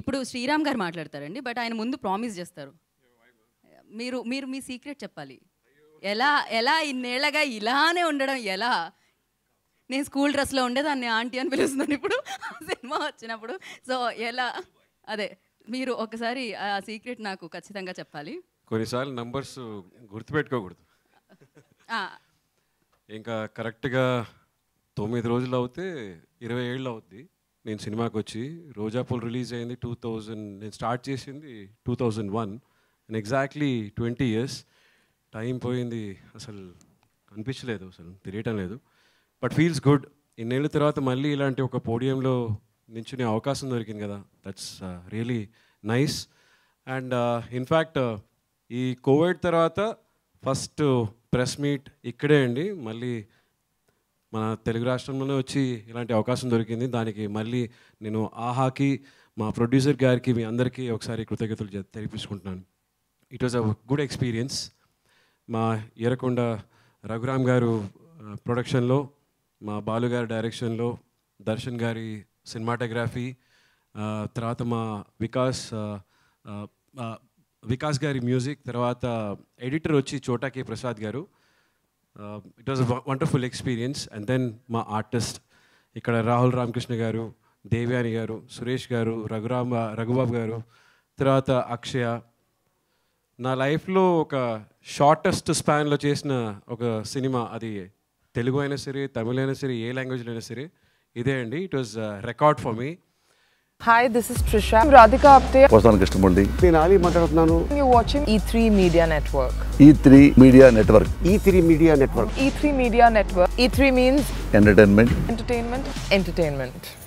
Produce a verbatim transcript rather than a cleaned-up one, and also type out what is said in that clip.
ఇప్పుడు శ్రీరామ్ గారు మాట్లాడతారండి బట్ ఆయన ముందు ప్రామిస్ చేస్తారు మీరు మీరు మీ సీక్రెట్ చెప్పాలి ఎలా ఎలా ఇన్నేళ్ళగా ఇలానే ఉండడం ఎలా నేను స్కూల్ డ్రెస్లో ఉండేదాన్ని ఆంటీ అని పిలుస్తున్నాను ఇప్పుడు సినిమా వచ్చినప్పుడు సో ఎలా అదే మీరు ఒకసారి ఆ సీక్రెట్ నాకు ఖచ్చితంగా చెప్పాలి కొన్నిసార్లు నంబర్స్ గుర్తుపెట్టుకోకూడదు ఇంకా కరెక్ట్గా తొమ్మిది రోజులు అవుతే ఇరవై ఏళ్ళు అవుద్ది నేను సినిమాకి వచ్చి రోజాపూల్ రిలీజ్ అయింది టూ థౌజండ్ నేను స్టార్ట్ చేసింది two thousand one and exactly twenty years time పోయింది అసలు అనిపించలేదు అసలు తెలియటం లేదు బట్ ఫీల్స్ గుడ్ ఇన్నేళ్ళ తర్వాత మళ్ళీ ఇలాంటి ఒక పోడియంలో నించునే అవకాశం దొరికింది కదా that's really nice and in fact ఈ కోవిడ్ తర్వాత ఫస్ట్ ప్రెస్ మీట్ ఇక్కడే అండి మళ్ళీ మన తెలుగు రాష్ట్రంలోనే వచ్చి ఇలాంటి అవకాశం దొరికింది దానికి మళ్ళీ నేను ఆహాకి మా ప్రొడ్యూసర్ గారికి మీ అందరికీ ఒకసారి కృతజ్ఞతలు తెలిపించుకుంటున్నాను it was a good experience మా ఎరకొండ రఘురామ్ గారు ప్రొడక్షన్లో మా బాలు గారి డైరెక్షన్లో దర్శన్ గారి సినిమాటోగ్రఫీ తర్వాత మా వికాస్ వికాస్ గారి మ్యూజిక్ తర్వాత ఎడిటర్ వచ్చి చోటాకే ప్రసాద్ గారు it was a wonderful experience and then మా ఆర్టిస్ట్ ఇక్కడ రాహుల్ రామకృష్ణ గారు దేవ్యాని గారు సురేష్ గారు రఘురామ రఘుబాబు గారు తర్వాత అక్షయ నా లైఫ్లో ఒక షార్టెస్ట్ స్పాన్లో చేసిన ఒక సినిమా అది తెలుగు అయినా సరే తమిళ అయినా సరే ఏ లాంగ్వేజ్లో అయినా సరే ఇదే అండి it was record for me Hi, this is Trisha. Radhika Apte. Vasan Krishnamundi. Neenali maatladutunnanu. You're watching E three Media Network. E three Media Network. E three Media Network. E three Media Network. E three means entertainment. Entertainment. Entertainment.